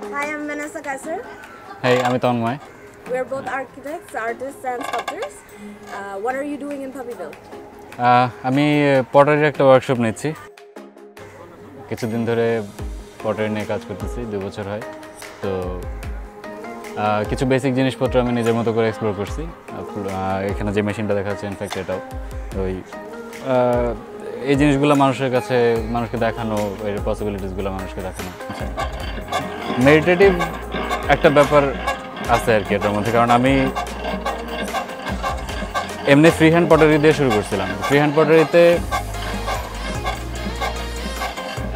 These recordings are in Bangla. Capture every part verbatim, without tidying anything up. Hi, I'm Vanessa Kaiser. Hey, I'm Itonmai. We're both architects, artists and sculptors. Uh, what are you doing in Puppyville? Uh, I'm a pottery একটা workshop. কিছুদিন ধরে pottery নিয়ে কাজ করতেছি, দুই বছর হয়। তো কিছু বেসিক জিনিসপত্র আমি নিজের মতো করে এক্সপ্লোর করছি। এখানে যে মেশিনটা দেখা যাচ্ছে ইনফ্যাক্ট এটাও ওই এই জিনিসগুলো মানুষের কাছে মানুষকে দেখানো, এর পসিবিলিটিসগুলো মানুষকে দেখানো। মেডিটেটিভ একটা ব্যাপার আছে আর কি এটার মধ্যে, কারণ আমি এমনি ফ্রি হ্যান্ড পটারি দিয়ে শুরু করছিলাম। ফ্রি হ্যান্ড পটারিতে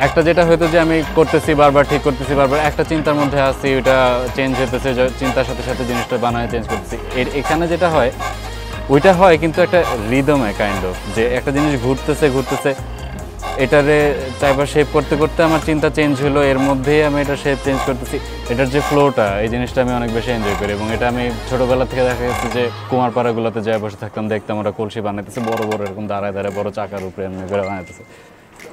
একটা যেটা হয়তো যে আমি করতেছি বারবার ঠিক করতেছি বারবার একটা চিন্তার মধ্যে আসছি, ওইটা চেঞ্জ হতেছে, চিন্তার সাথে সাথে জিনিসটা বানায় চেঞ্জ করতেছি। এর এখানে যেটা হয় ওইটা হয় কিন্তু একটা রিদমে কাইন্ড অফ যে একটা জিনিস ঘুরতেছে ঘুরতেছে এটারে চাইবার শেপ করতে করতে আমার চিন্তা চেঞ্জ হলো, এর মধ্যেই আমি এটা শেপ চেঞ্জ করতেছি। এটার যে ফ্লোটা এই জিনিসটা আমি অনেক বেশি এনজয় করি এবং এটা আমি ছোটোবেলা থেকে দেখা যাচ্ছে যে কুমারপাড়াগুলোতে যায় বসে থাকতাম, দেখতাম ওরা কলসি বানাইতেছে বড় বড় এরকম দাঁড়ায় দাঁড়ায় বড় চাকার উপরে এমনি করে বানাইতেছে।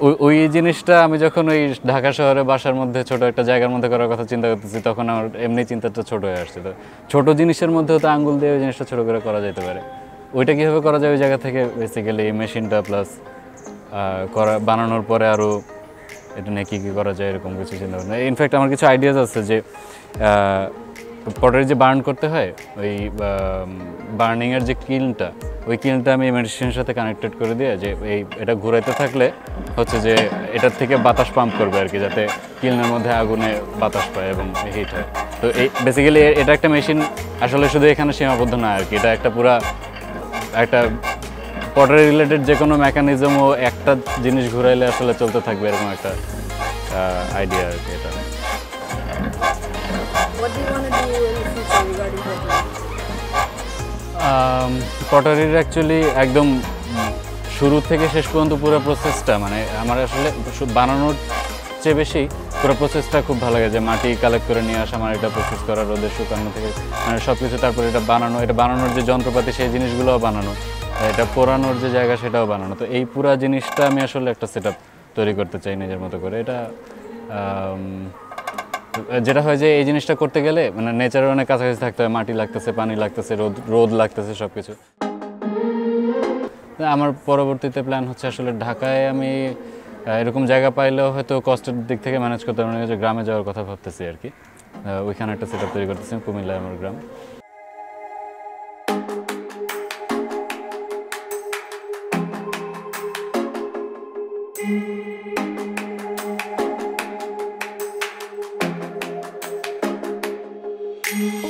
ওই ওই জিনিসটা আমি যখন ওই ঢাকা শহরে বাসার মধ্যে ছোটো একটা জায়গার মধ্যে করার কথা চিন্তা করতেছি তখন আমার এমনি চিন্তাটা ছোটো হয়ে আসছিল। ছোটো জিনিসের মধ্যেও তো আঙুল দিয়ে ওই জিনিসটা ছোটো করে করা যেতে পারে, ওইটা কীভাবে করা যায় ওই জায়গা থেকে বেসিক্যালি এই মেশিনটা প্লাস করা বানানোর পরে আরও এটা নিয়ে কী কী করা যায় এরকম কিছু চিন্তা ভাবনা। ইনফ্যাক্ট আমার কিছু আইডিয়াস আছে যে পটারি যে বার্ন করতে হয় ওই বার্নিংয়ের যে কিলনটা ওই কিলনটা আমি মেডিসিনের সাথে কানেক্টেড করে দিয়ে যে এই এটা ঘুরাইতে থাকলে হচ্ছে যে এটার থেকে বাতাস পাম্প করবে আর কি, যাতে কিলনের মধ্যে আগুনে বাতাস পায় এবং হিট হয়। তো এই বেসিক্যালি এটা একটা মেশিন আসলে শুধু এখানে সীমাবদ্ধ না আর কি, এটা একটা পুরা একটা পটারি রিলেটেড যে কোনো মেকানিজম ও একটা জিনিস ঘুরাইলে আসলে চলতে থাকবে এরকম একটা আইডিয়া আর কি এটা। পটারির অ্যাকচুয়ালি একদম শুরু থেকে শেষ পর্যন্ত পুরো প্রসেসটা মানে আমার আসলে বানানোর চেয়ে বেশি পুরো প্রসেসটা খুব ভালো লাগে, যে মাটি কালেক্ট করে নিয়ে আসা, আমার এটা প্রসেস করা, রোদে শুকানো থেকে মানে সব কিছু, তারপরে এটা বানানো, এটা বানানোর যে যন্ত্রপাতি সেই জিনিসগুলোও বানানো, এটা পোড়ানোর যে জায়গা সেটাও বানানো। তো এই পুরো জিনিসটা আমি আসলে একটা সেট আপ তৈরি করতে চাই নিজের মতো করে। এটা যেটা হয় যে এই জিনিসটা করতে গেলে মানে নেচারের অনেক কাছাকাছি থাকতে হয়, মাটি লাগতেছে, পানি লাগতেছে, রোদ রোদ লাগতেছে, সব কিছু। আমার পরবর্তীতে প্ল্যান হচ্ছে আসলে ঢাকায় আমি এরকম জায়গা পাইলেও হয়তো কষ্টের দিক থেকে ম্যানেজ করতে পারবো না, গ্রামে যাওয়ার কথা ভাবতেছি আর কি। ওইখানে একটা সেট আপ তৈরি করতেছি, কুমিল্লায় আমার গ্রাম। We'll be right back.